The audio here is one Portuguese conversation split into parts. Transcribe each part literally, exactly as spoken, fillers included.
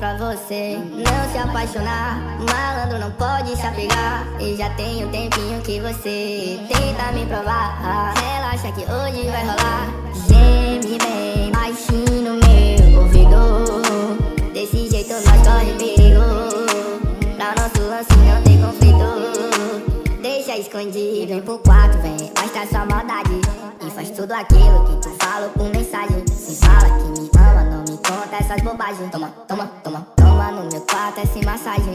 pra você não se apaixonar. Malandro não pode se apegar. E já tem um tempinho que você tenta me provar. Relaxa que hoje vai rolar. Geme bem baixinho no meu ouvido. Desse jeito nós corre perigo. Pra nosso lance não tem conflito. Deixa escondido, vem pro quarto, vem mostra sua maldade. E faz tudo aquilo que tu fala por mensagem. Se fala que me ama, não me conta essas bobagens. Toma, toma, toma, toma no meu quarto essa massagem.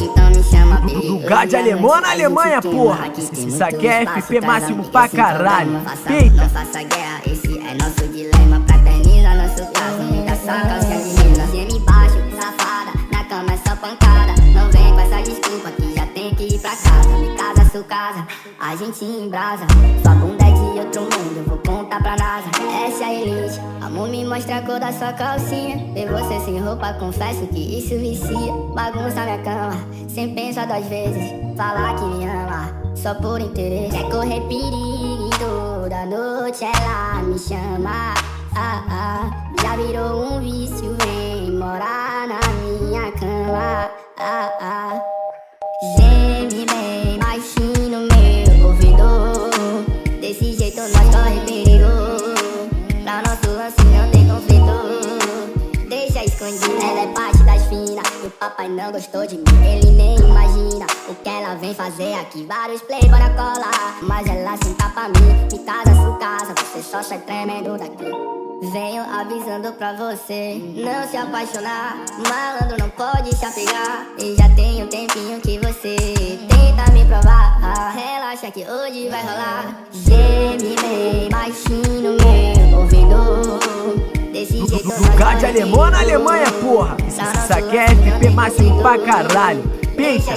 Então me chama, baby. Lugar de alemão na Alemanha, porra. Isso aqui é F P Máximo pra caralho. Eita. Não faça guerra, esse é nosso dilema. Fraterniza nosso caso, me dá sua calcinha de mina. Geme embaixo, safada, na cama é só pancada. Não vem com essa desculpa que já tem que ir pra casa. Me casa, sua casa, a gente embrasa. Sua bunda é de outro mundo, eu vou contar pra NASA. Essa é a elite, amor me mostra a cor da sua calcinha. Ver você sem roupa, confesso que isso vicia. Bagunça minha cama, sem pensar duas vezes. Falar que me ama, só por interesse. Quer correr perigo, toda noite ela me chama. Ah, ah, já virou um vício, vem morar na minha cama. Ah, ah. Geme bem baixinho no meu ouvido. Desse jeito nós corre perigo. Pra nosso lance não tem conflito. Deixa escondido, ela é parte das finas. E o papai não gostou de mim, ele nem imagina o que ela vem fazer aqui. Vários playboy na cola, mas ela senta pra mim. Me casa, sua casa, você só sai tremendo daqui. Venho avisando pra você não se apaixonar. Malandro não pode se apegar. E já tem um tempinho que você tenta me provar. Relaxa que hoje vai rolar. Geme bem baixinho no meu ouvido. Desse jeito nós corre perigo. De alemão na Alemanha, porra. Isso aqui é F P Máximo pra caralho. Pensa.